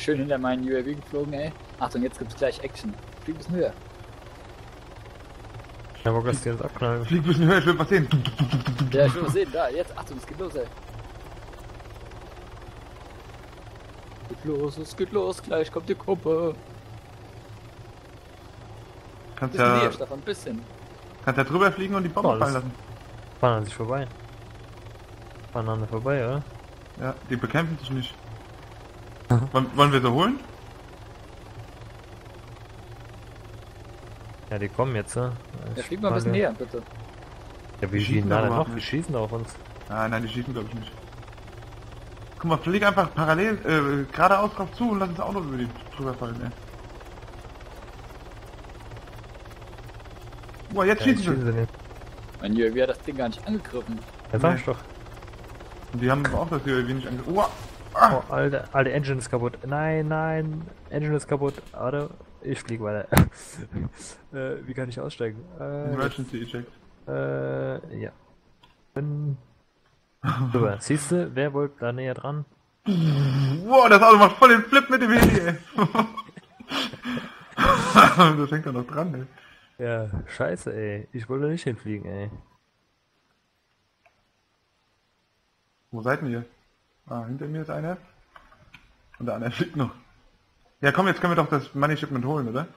Schön hinter meinen UAV geflogen, ey. Achtung, jetzt gibt's gleich Action. Flieg bisschen höher. Ja, wo kannst du jetzt abknallen? Flieg bisschen höher, ich will was sehen. Ja, ich will was sehen, da, jetzt, Achtung, es geht los, ey. Geht los, es geht los, gleich kommt die Gruppe. Kannst bisschen ja... Näher, Stefan, ein bisschen. Kannst ja drüber fliegen und die Bombe fallen lassen. Fahren an sich vorbei. Fahren an vorbei, oder? Ja, die bekämpfen sich nicht. Wollen wir sie holen? Ja, die kommen jetzt, ne? Ja, flieg mal ein bisschen näher, bitte. Ja, wir schießen da noch, die schießen auf uns. Nein, nein, die schießen glaube ich nicht. Guck mal, flieg einfach parallel, geradeaus drauf zu und lass uns auch noch über die drüber fallen, ey. Boah, jetzt schießen sie. Mein UAV hat das Ding gar nicht angegriffen. Ja, sag ich doch. Und die haben auch das UAV nicht angegriffen. Uah. Oh, Alter, Engine ist kaputt. Nein, nein, Engine ist kaputt. Alter, ich flieg weiter. Wie kann ich aussteigen? Emergency eject. Ja. Super, siehst du, wer wollte da näher dran? Wow, das Auto macht voll den Flip mit dem Heli, ey. Das hängt doch noch dran, ey. Ja, scheiße, ey. Ich wollte nicht hinfliegen, ey. Wo seid ihr? Ah, hinter mir ist einer. Und der andere fliegt noch. Ja komm, jetzt können wir doch das Money Shipment holen, oder?